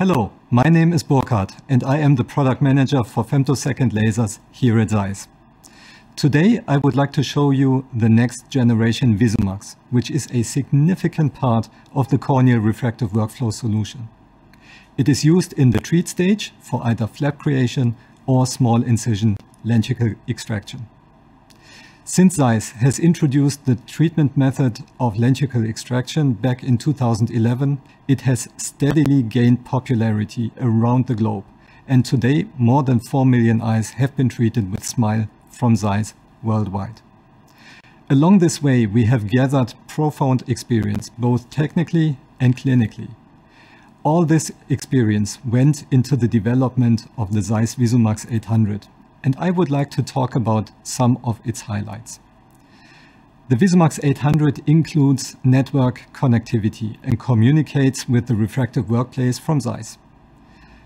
Hello, my name is Burkhard and I am the product manager for femtosecond lasers here at ZEISS. Today I would like to show you the next generation VisuMax, which is a significant part of the corneal refractive workflow solution. It is used in the treat stage for either flap creation or small incision lenticle extraction. Since ZEISS has introduced the treatment method of lenticle extraction back in 2011, it has steadily gained popularity around the globe, and today more than 4 million eyes have been treated with SMILE from ZEISS worldwide. Along this way, we have gathered profound experience, both technically and clinically. All this experience went into the development of the ZEISS VisuMax 800. And I would like to talk about some of its highlights. The VisuMax 800 includes network connectivity and communicates with the Refractive Workplace from ZEISS.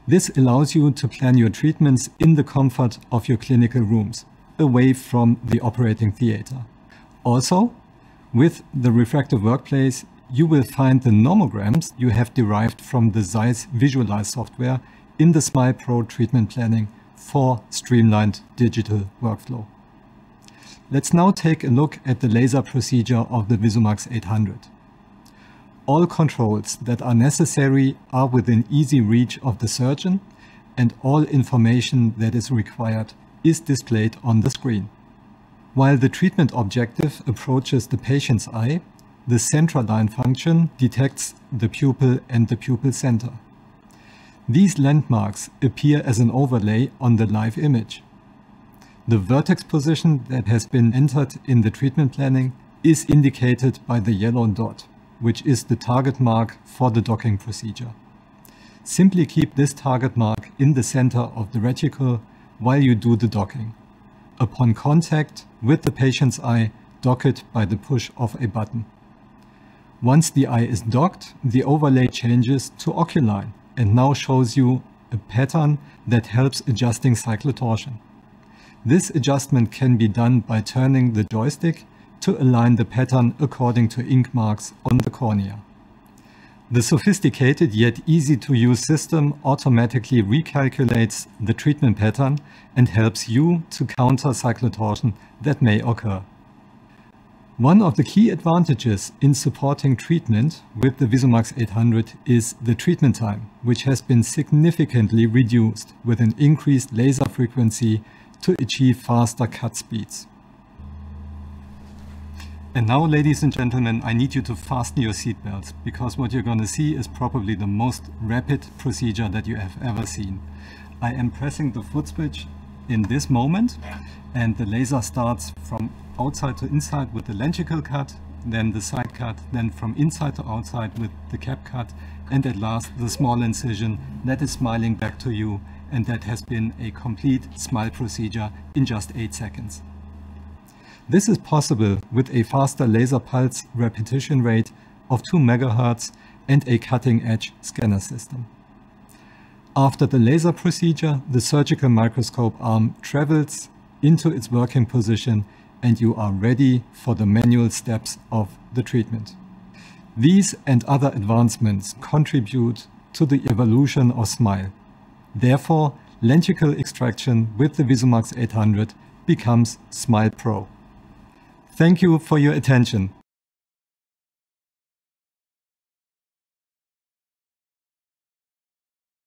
This allows you to plan your treatments in the comfort of your clinical rooms, away from the operating theater. Also, with the Refractive Workplace, you will find the nomograms you have derived from the ZEISS Visualize software in the SMILE Pro treatment planning for streamlined digital workflow. Let's now take a look at the laser procedure of the VisuMax 800. All controls that are necessary are within easy reach of the surgeon, and all information that is required is displayed on the screen. While the treatment objective approaches the patient's eye, the central line function detects the pupil and the pupil center. These landmarks appear as an overlay on the live image. The vertex position that has been entered in the treatment planning is indicated by the yellow dot, which is the target mark for the docking procedure. Simply keep this target mark in the center of the reticle while you do the docking. Upon contact with the patient's eye, dock it by the push of a button. Once the eye is docked, the overlay changes to oculine, and now shows you a pattern that helps adjusting cyclotorsion. This adjustment can be done by turning the joystick to align the pattern according to ink marks on the cornea. The sophisticated yet easy-to-use system automatically recalculates the treatment pattern and helps you to counter cyclotorsion that may occur. One of the key advantages in supporting treatment with the VisuMax 800 is the treatment time, which has been significantly reduced with an increased laser frequency to achieve faster cut speeds. And now, ladies and gentlemen, I need you to fasten your seatbelts, because what you're going to see is probably the most rapid procedure that you have ever seen. I am pressing the foot switch in this moment, and the laser starts from outside to inside with the lenticle cut, then the side cut, then from inside to outside with the cap cut, and at last the small incision that is smiling back to you, and that has been a complete SMILE procedure in just 8 seconds. This is possible with a faster laser pulse repetition rate of 2 MHz and a cutting-edge scanner system. After the laser procedure, the surgical microscope arm travels into its working position and you are ready for the manual steps of the treatment. These and other advancements contribute to the evolution of SMILE. Therefore, lenticle extraction with the VisuMax 800 becomes SMILE Pro. Thank you for your attention.